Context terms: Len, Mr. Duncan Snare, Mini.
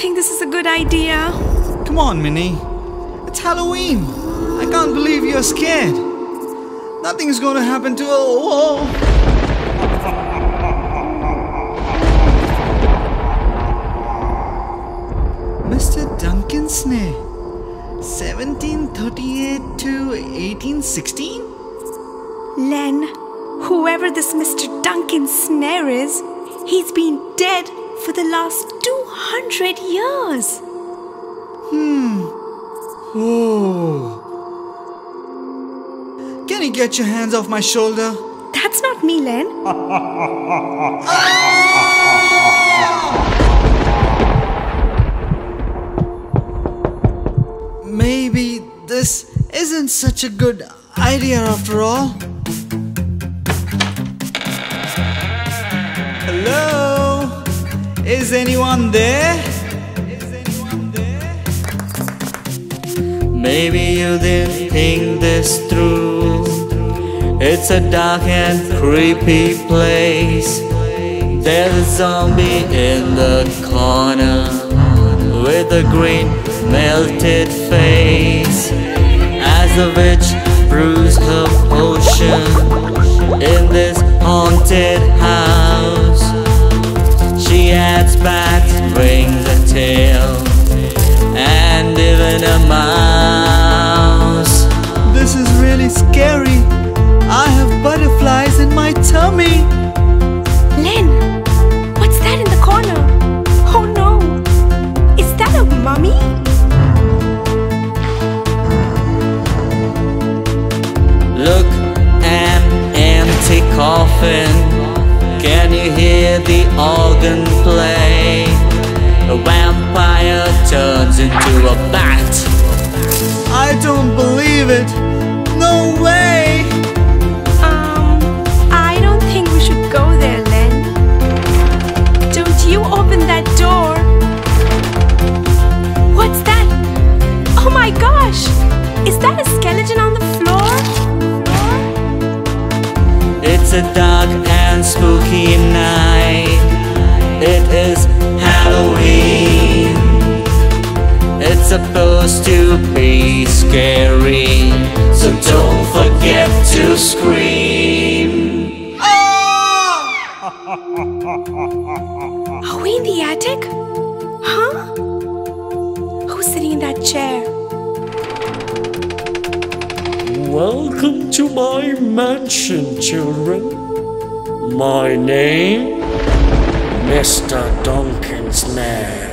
think this is a good idea. Come on, Mini. It's Halloween. I can't believe you're scared. Nothing's gonna happen to... Oh. Mr. Duncan Snare, 1738 to 1816? Len, whoever this Mr. Duncan Snare is, he's been dead for the last 200 years. Oh. Can you get your hands off my shoulder? That's not me, Len. Maybe this isn't such a good idea after all. Hello? Is anyone there? Maybe you didn't think this through. It's a dark and creepy place. There's a zombie in the corner with a green melted face. As the witch brews her potion in this haunted house, she adds bats, rings, a tail, and even a mouse. This is really scary. I have butterflies in my tummy. Len, what's that in the corner? Oh no, is that a mummy? Look, an empty coffin. Can you hear the organ play? A vampire turns into a bat. I don't believe it. No way. I don't think we should go there, Len. Don't you open that door. What's that? Oh my gosh! Is that a skeleton on the floor? It's a dark and spooky night. It is Halloween. It's supposed to be scary, so don't forget to scream. Oh! Are we in the attic? Huh? Who's sitting in that chair? Welcome to my mansion, children. My name, Mr. Duncan Snare.